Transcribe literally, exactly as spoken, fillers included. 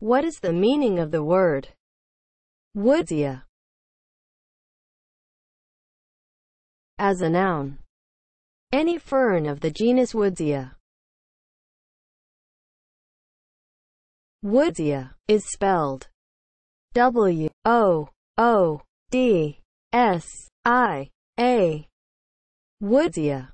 What is the meaning of the word Woodsia as a noun? Any fern of the genus Woodsia. Woodsia is spelled W O O D S I A. Woodsia